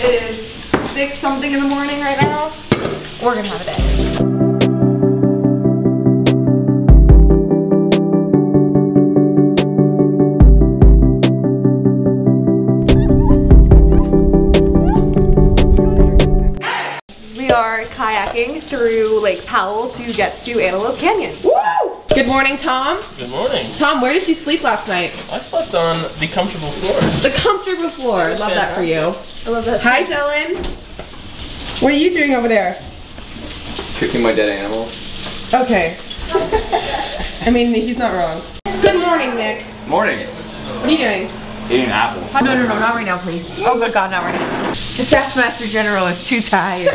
It is 6-something in the morning right now. We're gonna have a day. Kayaking through Lake Powell to get to Antelope Canyon. Woo! Good morning, Tom. Good morning. Tom, where did you sleep last night? I slept on the comfortable floor. The comfortable floor. I love that for you. I love that. Hi, Dylan. What are you doing over there? Cooking my dead animals. Okay. I mean, he's not wrong. Good morning, Nick. Morning. What are you doing? Eating an apple. No, no, no, not right now, please. Oh my God, not right now. The Staffmaster General is too tired.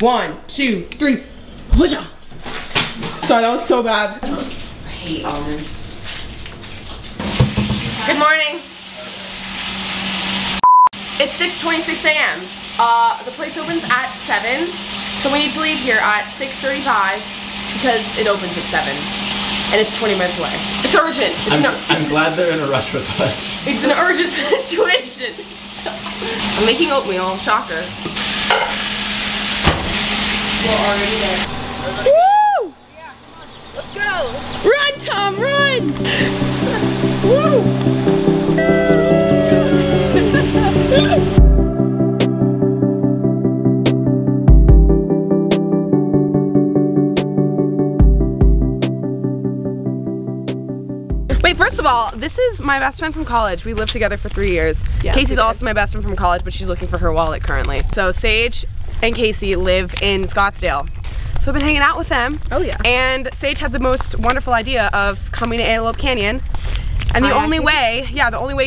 1, 2, 3. Sorry, that was so bad. I hate almonds. Good morning. It's 6:26 a.m. The place opens at 7, so we need to leave here at 6:35 because it opens at 7. And it's 20 minutes away. It's urgent. I'm glad they're in a rush with us. It's an urgent situation. So, I'm making oatmeal. Shocker. We're already there. Woo! Yeah, come on. Let's go. Run, Tom, run! Woo! First of all, this is my best friend from college. We lived together for 3 years. Yeah, Casey's also my best friend from college, but she's looking for her wallet currently. So Sage and Casey live in Scottsdale. So I've been hanging out with them. Oh yeah. And Sage had the most wonderful idea of coming to Antelope Canyon. And the only way you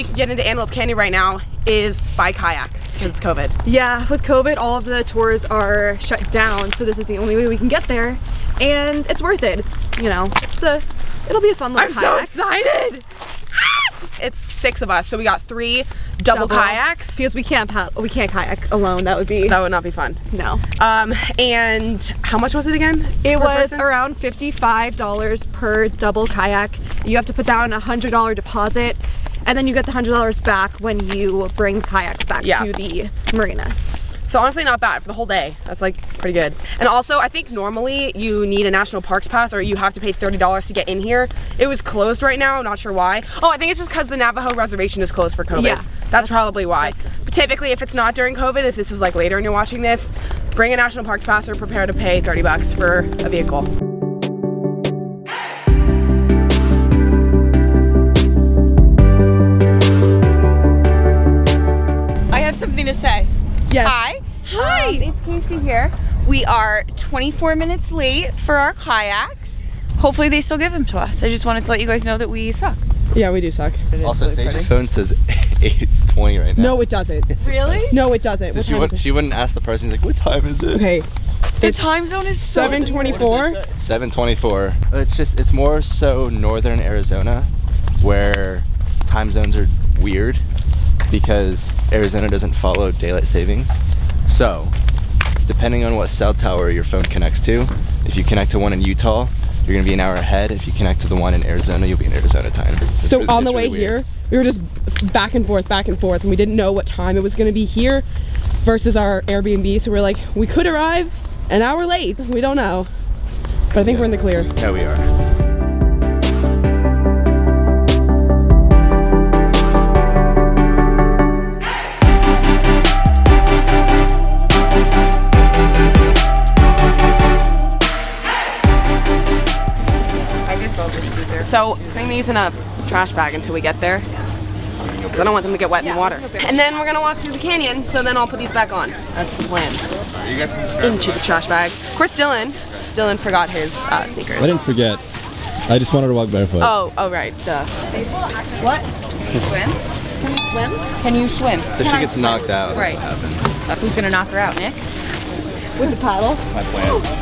can get into Antelope Canyon right now is by kayak, because it's COVID. Yeah, with COVID, all of the tours are shut down. So this is the only way we can get there. And it's worth it. It's, you know, it'll be a fun little kayak. I'm so excited! It's 6 of us, so we got 3 double kayaks because we can't kayak alone. That would not be fun. No. And how much was it again? It was around $55 per double kayak. You have to put down a $100 deposit, and then you get the $100 back when you bring kayaks back to the marina. So honestly, not bad for the whole day. That's like pretty good. And also, I think normally you need a national parks pass or you have to pay $30 to get in here. It was closed right now, not sure why. Oh, I think it's just because the Navajo Reservation is closed for COVID. Yeah, that's probably why. But typically, if it's not during COVID, if this is like later and you're watching this, bring a national parks pass or prepare to pay $30 for a vehicle. I have something to say. Yes. Hi. Hi. It's Casey here. We are 24 minutes late for our kayaks. Hopefully they still give them to us. I just wanted to let you guys know that we suck. Yeah, we do suck. Also, really Sage's phone says 8:20 right now. No, it doesn't. Really? No, it doesn't. So she wouldn't ask the person, like, what time is it? Okay. The time zone is so 7:24. 7:24. It's more so northern Arizona where time zones are weird, because Arizona doesn't follow daylight savings. So, depending on what cell tower your phone connects to, if you connect to one in Utah, you're gonna be an hour ahead. If you connect to the one in Arizona, you'll be in Arizona time. So on the way here, we were just back and forth, and we didn't know what time it was gonna be here versus our Airbnb, so we're like, we could arrive an hour late, we don't know. But I think we're in the clear. Yeah, we are. So bring these in a trash bag until we get there, because I don't want them to get wet in water. And then we're gonna walk through the canyon, so then I'll put these back on. That's the plan. Into the trash bag. Of course, Dylan forgot his sneakers. I didn't forget. I just wanted to walk barefoot. Oh right. Duh. What? Swim? Can you swim? Can you swim? So she gets knocked out. Right. That's what happens. Who's gonna knock her out, Nick? With the paddle. My plan.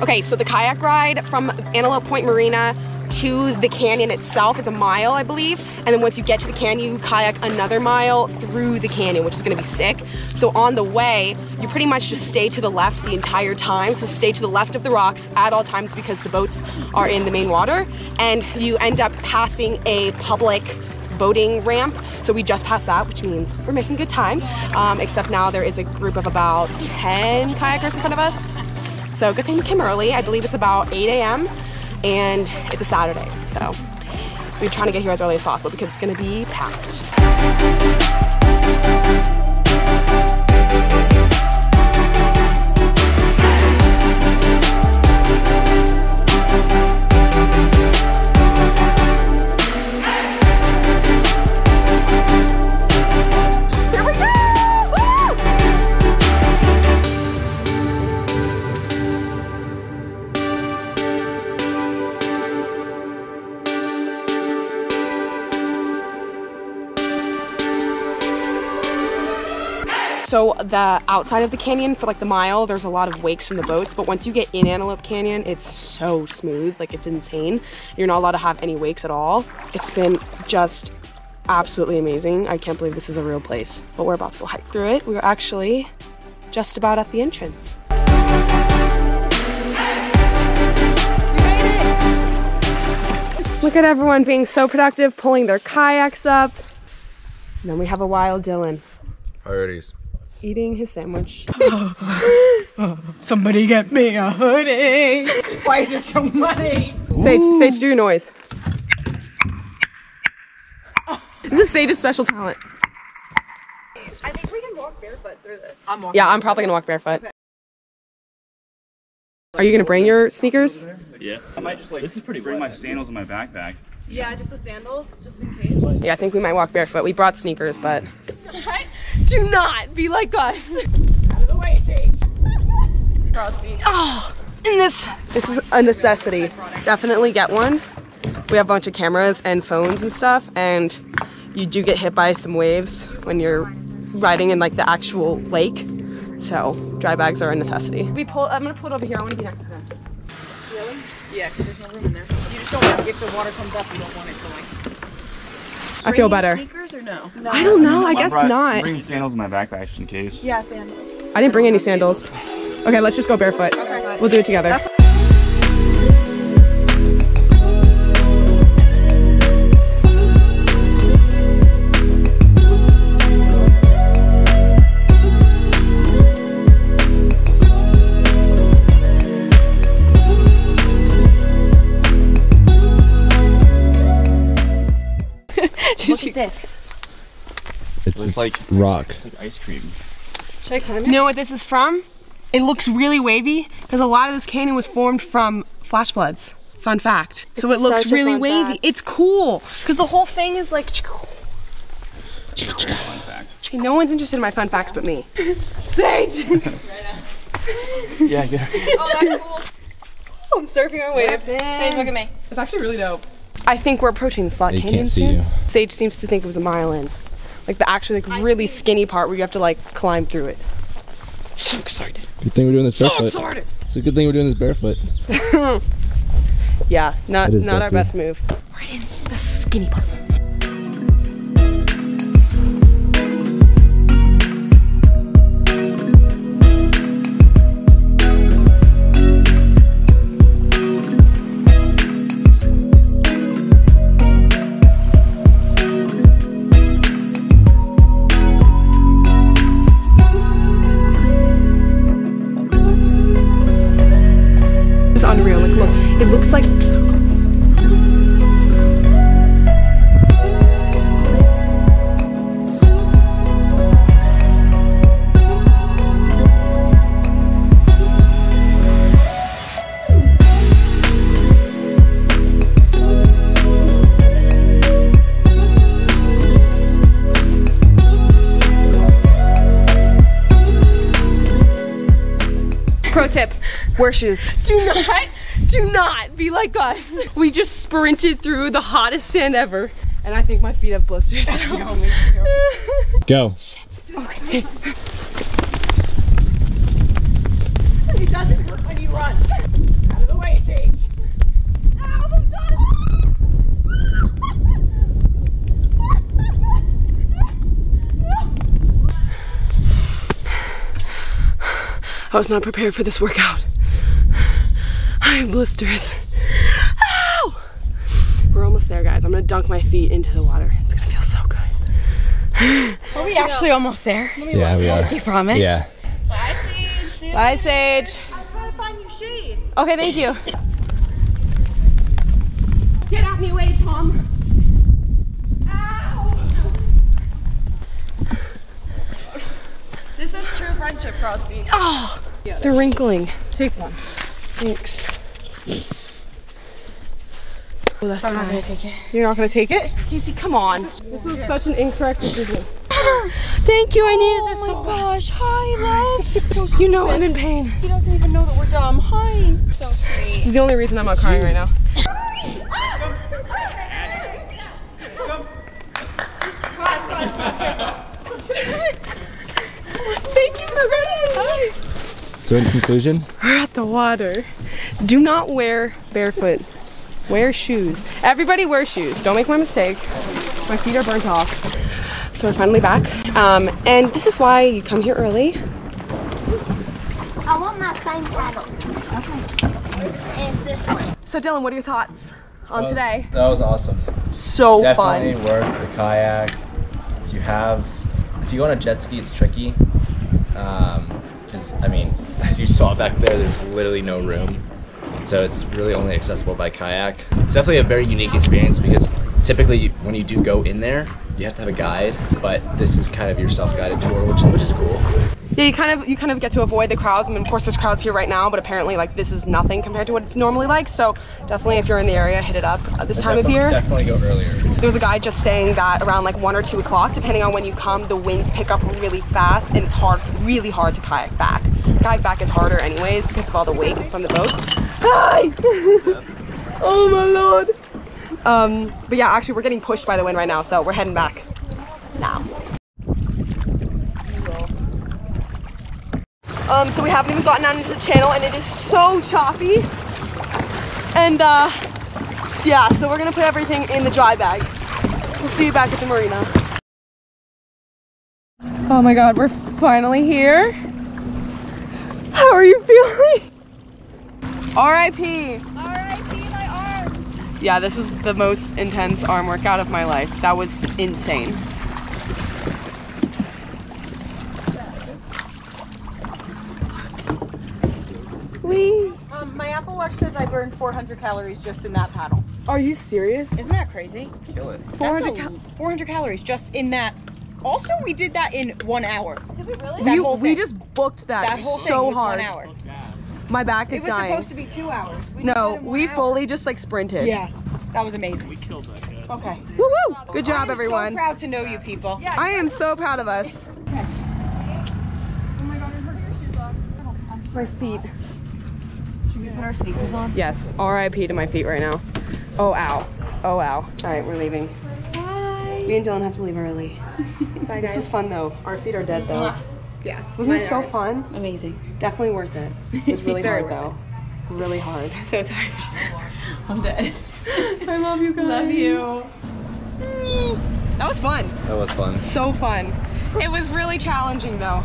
Okay, so the kayak ride from Antelope Point Marina to the canyon itself. It's a mile, I believe. And then once you get to the canyon, you kayak another mile through the canyon, which is gonna be sick. So on the way, you pretty much just stay to the left the entire time. So stay to the left of the rocks at all times because the boats are in the main water. And you end up passing a public boating ramp. So we just passed that, which means we're making good time. Except now there is a group of about 10 kayakers in front of us. So good thing we came early. I believe it's about 8 a.m. and it's a Saturday. So we're trying to get here as early as possible because it's gonna be packed. So the outside of the canyon for like the mile, there's a lot of wakes from the boats, but once you get in Antelope Canyon, it's so smooth, like it's insane. You're not allowed to have any wakes at all. It's been just absolutely amazing. I can't believe this is a real place, but we're about to go hike through it. We were actually just about at the entrance. Look at everyone being so productive, pulling their kayaks up. And then we have a wild Dylan. Priorities. Eating his sandwich. Somebody get me a hoodie. Why is there so muddy? Sage, do your noise. This is Sage's special talent. I think we can walk barefoot through this. I'm probably gonna walk barefoot. Okay. Are you gonna bring your sneakers? Yeah. I might just like this is pretty bring my sandals in my backpack. Yeah, just the sandals, just in case. Yeah, I think we might walk barefoot. We brought sneakers, but... Do not be like us. Out of the way, Sage. Crosby. Oh, and this is a necessity. Definitely get one. We have a bunch of cameras and phones and stuff, and you do get hit by some waves when you're riding in like the actual lake. So dry bags are a necessity. I'm gonna pull it over here. I wanna be next to them. Really? Yeah, because there's no room in there. You just don't want it. If the water comes up, you don't want it to like... I feel better. Sneakers or no? No. I don't know. I guess not. Bring sandals in my backpack just in case. Yeah, sandals. I didn't bring any sandals. Okay, let's just go barefoot. Okay, we'll do it together. Look at this. It's like rock. It's like ice cream. Should I climb it? You know what this is from? It looks really wavy because a lot of this canyon was formed from flash floods. Fun fact. So it looks really wavy. It's cool because the whole thing is like... Fun fact. No one's interested in my fun facts but me. Sage! Yeah, yeah. Oh, that's cool. Oh, I'm surfing on a wave. Sage, look at me. It's actually really dope. I think we're approaching the slot canyon soon. Sage seems to think it was a mile in. Like the actually like really skinny part where you have to like climb through it. So excited. Good thing we're doing this barefoot. So excited. It's a good thing we're doing this barefoot. Yeah, not our best move. We're in the skinny part. It looks like... Pro tip, wear shoes. Do not be like us. We just sprinted through the hottest sand ever. And I think my feet have blisters. So. No, me too. Go. Shit. Okay. It doesn't work when you run. Out of the way, Sage. Ow, I was not prepared for this workout. I have blisters. Ow! We're almost there, guys. I'm gonna dunk my feet into the water. It's gonna feel so good. Are we actually almost there? Yeah, we are. You promise? Yeah. Bye, Sage. Bye, Sage. I'm trying to find your shade. Okay, thank you. Get out of my way, Tom. Ow! This is true friendship, Crosby. Oh, they're wrinkling. Take one. Thanks. Oh, that's I'm not gonna take it. You're not gonna take it? Casey, come on. This was such an incorrect decision. Thank you, I needed this so gosh. Hi, love. So you know I'm in pain. He doesn't even know that we're dumb. Hi. So sweet. This is the only reason I'm not crying right now. Thank you for running. So in conclusion, we're at the water. Do not wear barefoot. Wear shoes. Everybody wear shoes. Don't make my mistake. My feet are burnt off. So we're finally back. And this is why you come here early. I want my sign paddle. Okay. It's this one. So Dylan, what are your thoughts on today? That was awesome. So definitely fun. Definitely worth the kayak. If you go on a jet ski, it's tricky. Because, I mean, as you saw back there, there's literally no room. So it's really only accessible by kayak. It's definitely a very unique experience because typically when you do go in there, you have to have a guide, but this is kind of your self-guided tour, which is cool. Yeah, you kind of get to avoid the crowds. I mean, of course there's crowds here right now, but apparently like this is nothing compared to what it's normally like. So definitely if you're in the area, hit it up this time of year. Definitely go earlier. There was a guy just saying that around like 1 or 2 o'clock, depending on when you come, the winds pick up really fast and it's hard, really hard to kayak back. Kayak back is harder anyways because of all the weight from the boats. Hi! Oh my lord. But yeah, actually we're getting pushed by the wind right now, so we're heading back now. So we haven't even gotten out into the channel and it is so choppy. And yeah, so we're gonna put everything in the dry bag. We'll see you back at the marina. Oh my God, we're finally here. How are you feeling? R.I.P. R.I.P. my arms. Yeah, this was the most intense arm workout of my life. That was insane. Wee. My Apple Watch says I burned 400 calories just in that paddle. Are you serious? Isn't that crazy? Kill it. 400 calories just in that. Also, we did that in 1 hour. Did we really? We just booked that whole thing so hard. 1 hour. My back is dying. It was supposed to be 2 hours. No, we fully just like sprinted. Yeah, that was amazing. We killed that guy. Okay. Woo woo! Good job, everyone. I'm so proud to know you people. Yeah, I am so proud of us. Okay. Oh my God, I hurt your shoes off. My feet. Should we put our sneakers on? Yes. R.I.P. to my feet right now. Oh ow. Oh ow. All right, we're leaving. Bye. Me and Dylan have to leave early. Bye, guys. This was fun though. Our feet are dead though. Yeah. Wasn't it so fun? Amazing. Definitely worth it. It was really hard though. Really hard. So tired. I'm dead. I love you guys. Love you. That was fun. That was fun. So fun. It was really challenging though.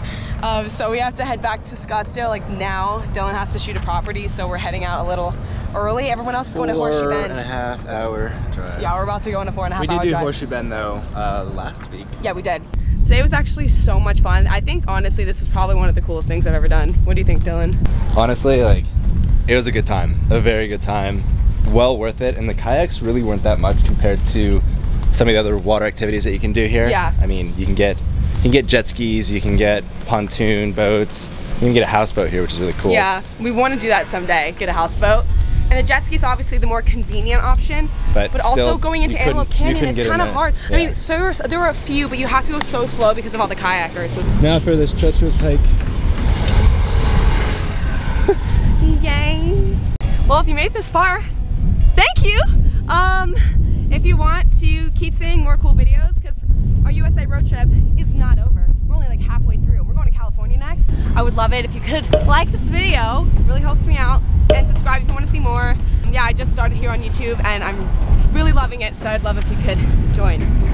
So we have to head back to Scottsdale like now. Dylan has to shoot a property, so we're heading out a little early. Everyone else is going to Horseshoe Bend. 4.5 hour drive. Yeah, we're about to go on a 4.5 hour drive. We did do Horseshoe Bend though last week. Yeah, we did. Today was actually so much fun. I think honestly this is probably one of the coolest things I've ever done. What do you think, Dylan? Honestly, like it was a good time, a very good time. Well worth it, and the kayaks really weren't that much compared to some of the other water activities that you can do here. Yeah. I mean, you can get jet skis, you can get pontoon boats, you can get a houseboat here, which is really cool. Yeah, we want to do that someday, get a houseboat. And the jet ski is obviously the more convenient option, but also going into Antelope Canyon, it's kind of hard. Yeah. I mean, so there were a few, but you have to go so slow because of all the kayakers. Now for this treacherous hike. Yay! Well, if you made it this far, thank you. If you want to keep seeing more cool videos, because our USA road trip is not over. We're only like halfway through. We're going to California next. I would love it if you could like this video. It really helps me out. And subscribe if you want to see more. Yeah, I just started here on YouTube and I'm really loving it, so I'd love if you could join.